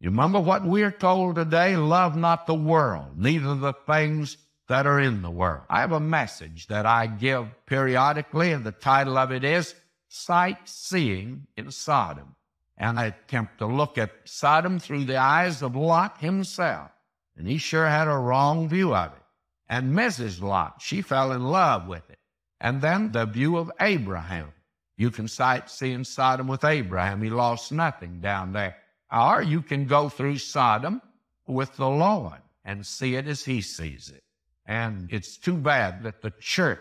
You remember what we're told today? Love not the world, neither the things that are in the world. I have a message that I give periodically, and the title of it is Sightseeing in Sodom. And I attempt to look at Sodom through the eyes of Lot himself. And he sure had a wrong view of it. And Mrs. Lot, she fell in love with it. And then the view of Abraham. You can sightsee in Sodom with Abraham. He lost nothing down there. Or you can go through Sodom with the Lord and see it as he sees it. And it's too bad that the church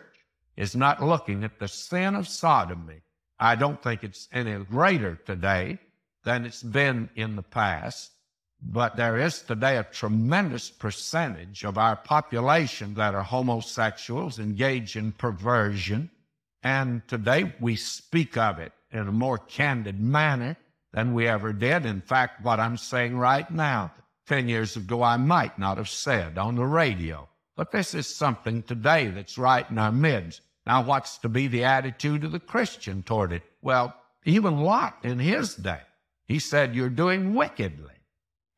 is not looking at the sin of sodomy. I don't think it's any greater today than it's been in the past, but there is today a tremendous percentage of our population that are homosexuals, engaged in perversion, and today we speak of it in a more candid manner than we ever did. In fact, what I'm saying right now, 10 years ago, I might not have said on the radio. But this is something today that's right in our midst. Now, what's to be the attitude of the Christian toward it? Well, even Lot in his day, he said, you're doing wickedly.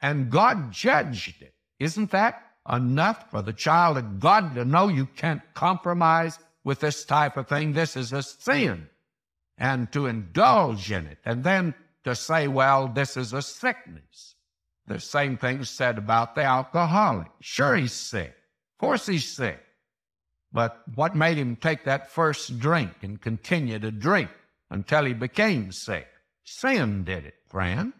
And God judged it. Isn't that enough for the child of God to know you can't compromise with this type of thing? This is a sin. And to indulge in it. And then to say, well, this is a sickness. The same thing said about the alcoholic. Sure, he's sick. Of course he's sick, but what made him take that first drink and continue to drink until he became sick? Sin did it, friends.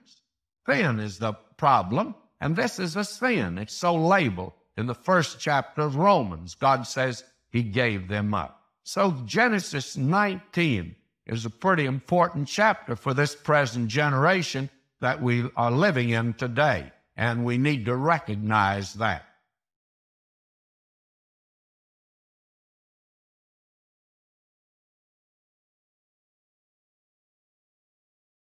Sin is the problem, and this is a sin. It's so labeled in the first chapter of Romans. God says he gave them up. So Genesis 19 is a pretty important chapter for this present generation that we are living in today, and we need to recognize that.